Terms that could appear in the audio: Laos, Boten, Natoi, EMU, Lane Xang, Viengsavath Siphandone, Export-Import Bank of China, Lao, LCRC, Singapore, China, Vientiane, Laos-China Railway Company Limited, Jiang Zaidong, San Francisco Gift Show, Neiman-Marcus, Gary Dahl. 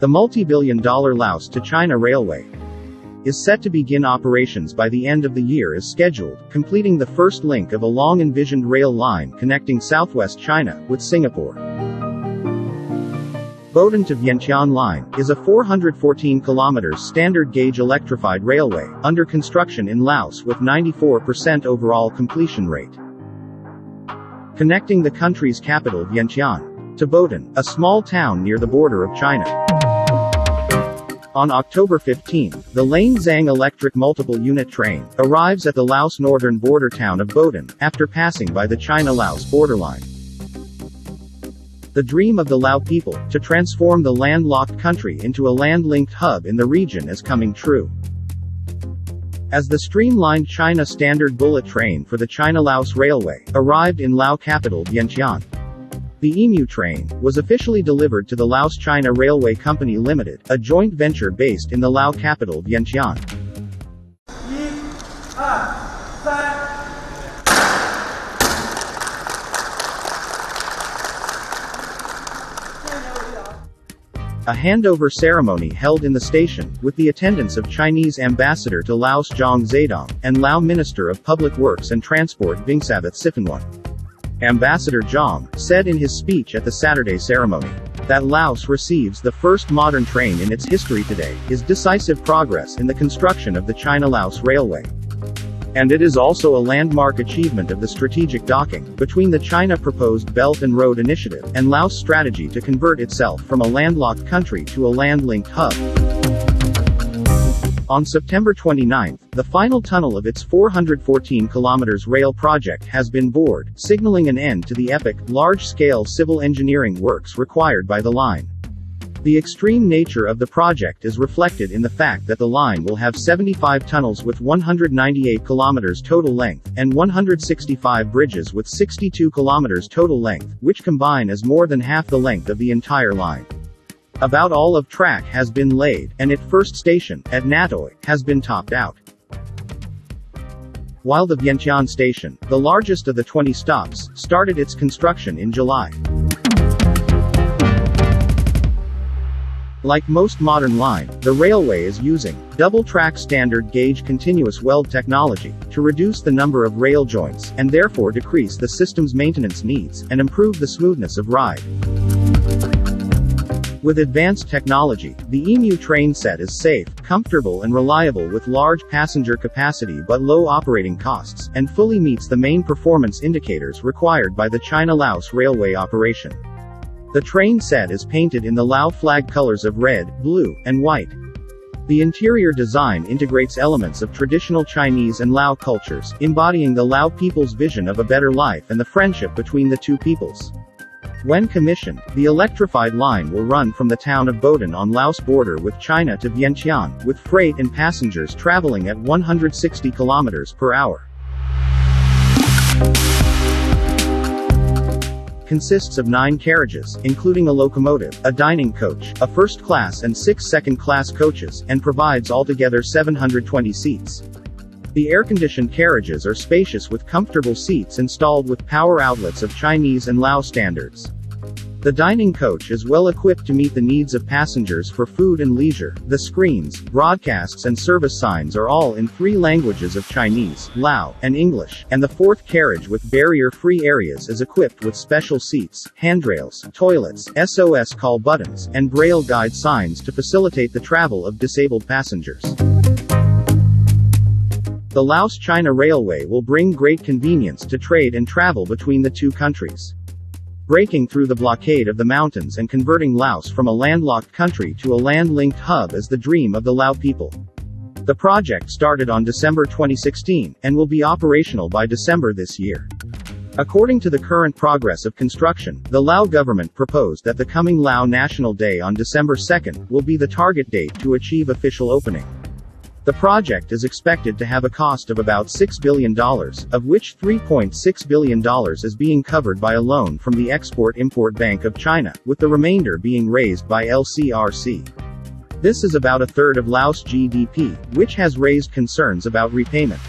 The multi-billion-dollar Laos to China Railway is set to begin operations by the end of the year as scheduled, completing the first link of a long-envisioned rail line connecting southwest China with Singapore. Boten to Vientiane line is a 414 kilometers standard gauge electrified railway under construction in Laos with 94% overall completion rate, connecting the country's capital Vientiane to Boten, a small town near the border of China. On October 15, the Lane Xang electric multiple-unit train arrives at the Laos northern border town of Boten after passing by the China-Laos borderline. The dream of the Lao people to transform the landlocked country into a land-linked hub in the region is coming true, as the streamlined China standard bullet train for the China-Laos Railway arrived in Lao capital Vientiane. The EMU train was officially delivered to the Laos-China Railway Company Limited, a joint venture based in the Lao capital Vientiane. A handover ceremony held in the station, with the attendance of Chinese ambassador to Laos Jiang Zaidong, and Lao Minister of Public Works and Transport Viengsavath Siphandone. Ambassador Jiang said in his speech at the Saturday ceremony that Laos receives the first modern train in its history today is decisive progress in the construction of the China-Laos Railway. And it is also a landmark achievement of the strategic docking between the China proposed Belt and Road Initiative and Laos' strategy to convert itself from a landlocked country to a land-linked hub. On September 29, the final tunnel of its 414 km rail project has been bored, signaling an end to the epic, large-scale civil engineering works required by the line. The extreme nature of the project is reflected in the fact that the line will have 75 tunnels with 198 kilometers total length, and 165 bridges with 62 kilometers total length, which combine as more than half the length of the entire line. About all of track has been laid, and its first station, at Natoi, has been topped out. While the Vientiane station, the largest of the 20 stops, started its construction in July. Like most modern line, the railway is using double-track standard gauge continuous weld technology to reduce the number of rail joints, and therefore decrease the system's maintenance needs, and improve the smoothness of ride. With advanced technology, the EMU train set is safe, comfortable and reliable with large passenger capacity but low operating costs, and fully meets the main performance indicators required by the China-Laos Railway operation. The train set is painted in the Lao flag colors of red, blue, and white. The interior design integrates elements of traditional Chinese and Lao cultures, embodying the Lao people's vision of a better life and the friendship between the two peoples. When commissioned, the electrified line will run from the town of Boten on Laos border with China to Vientiane, with freight and passengers traveling at 160 kilometers per hour. Consists of 9 carriages, including a locomotive, a dining coach, a first-class and 6 second-class coaches, and provides altogether 720 seats. The air-conditioned carriages are spacious with comfortable seats installed with power outlets of Chinese and Lao standards. The dining coach is well equipped to meet the needs of passengers for food and leisure. The screens, broadcasts and service signs are all in 3 languages of Chinese, Lao, and English, and the 4th carriage with barrier-free areas is equipped with special seats, handrails, toilets, SOS call buttons, and braille guide signs to facilitate the travel of disabled passengers. The Laos-China Railway will bring great convenience to trade and travel between the two countries, breaking through the blockade of the mountains and converting Laos from a landlocked country to a land-linked hub is the dream of the Lao people. The project started on December 2016, and will be operational by December this year. According to the current progress of construction, the Lao government proposed that the coming Lao National Day on December 2nd will be the target date to achieve official opening. The project is expected to have a cost of about $6 billion, of which $3.6 billion is being covered by a loan from the Export-Import Bank of China, with the remainder being raised by LCRC. This is about a third of Laos' GDP, which has raised concerns about repayment.